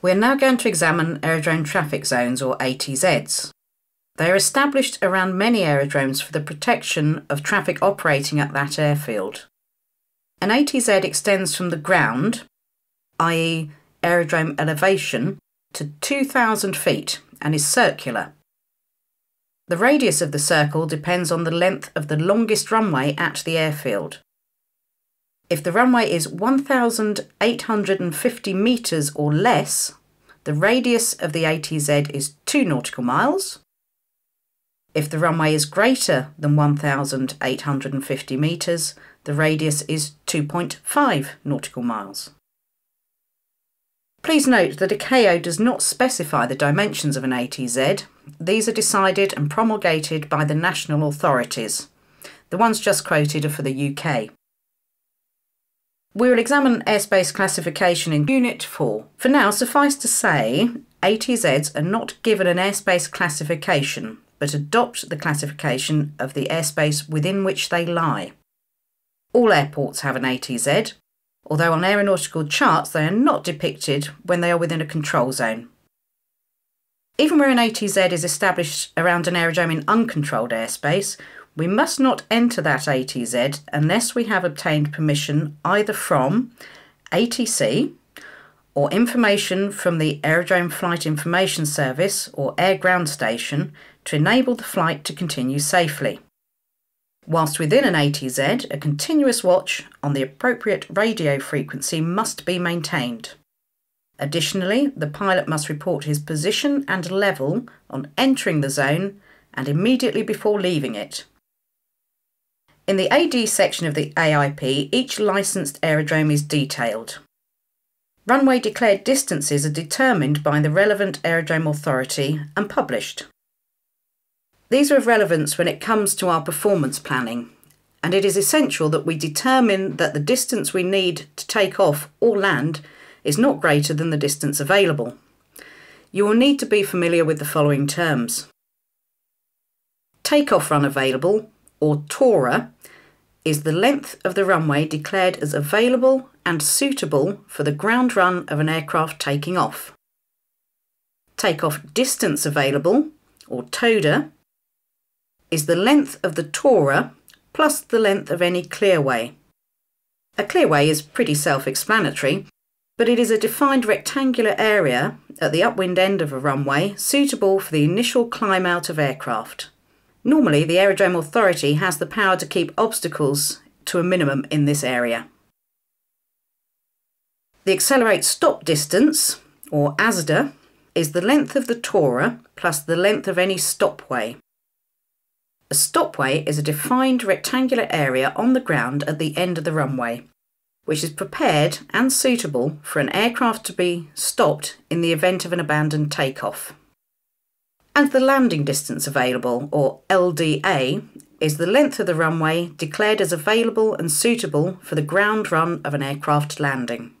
We're now going to examine aerodrome traffic zones, or ATZs. They are established around many aerodromes for the protection of traffic operating at that airfield. An ATZ extends from the ground, i.e. aerodrome elevation, to 2,000 feet and is circular. The radius of the circle depends on the length of the longest runway at the airfield. If the runway is 1,850 metres or less, the radius of the ATZ is 2 nautical miles. If the runway is greater than 1,850 metres, the radius is 2.5 nautical miles. Please note that ICAO does not specify the dimensions of an ATZ. These are decided and promulgated by the national authorities. The ones just quoted are for the UK. We will examine airspace classification in Unit 4. For now, suffice to say, ATZs are not given an airspace classification, but adopt the classification of the airspace within which they lie. All airports have an ATZ, although on aeronautical charts they are not depicted when they are within a control zone. Even where an ATZ is established around an aerodrome in uncontrolled airspace, we must not enter that ATZ unless we have obtained permission either from ATC or information from the Aerodrome Flight Information Service or Air Ground Station to enable the flight to continue safely. Whilst within an ATZ, a continuous watch on the appropriate radio frequency must be maintained. Additionally, the pilot must report his position and level on entering the zone and immediately before leaving it. In the AD section of the AIP, each licensed aerodrome is detailed. Runway declared distances are determined by the relevant aerodrome authority and published. These are of relevance when it comes to our performance planning, and it is essential that we determine that the distance we need to take off or land is not greater than the distance available. You will need to be familiar with the following terms. Takeoff run available, or TORA, is the length of the runway declared as available and suitable for the ground run of an aircraft taking off. Takeoff distance available, or TODA, is the length of the TORA plus the length of any clearway. A clearway is pretty self-explanatory, but it is a defined rectangular area at the upwind end of a runway suitable for the initial climb out of aircraft. Normally, the aerodrome authority has the power to keep obstacles to a minimum in this area. The accelerate stop distance, or ASDA, is the length of the TORA plus the length of any stopway. A stopway is a defined rectangular area on the ground at the end of the runway, which is prepared and suitable for an aircraft to be stopped in the event of an abandoned takeoff. And the landing distance available, or LDA, is the length of the runway declared as available and suitable for the ground run of an aircraft landing.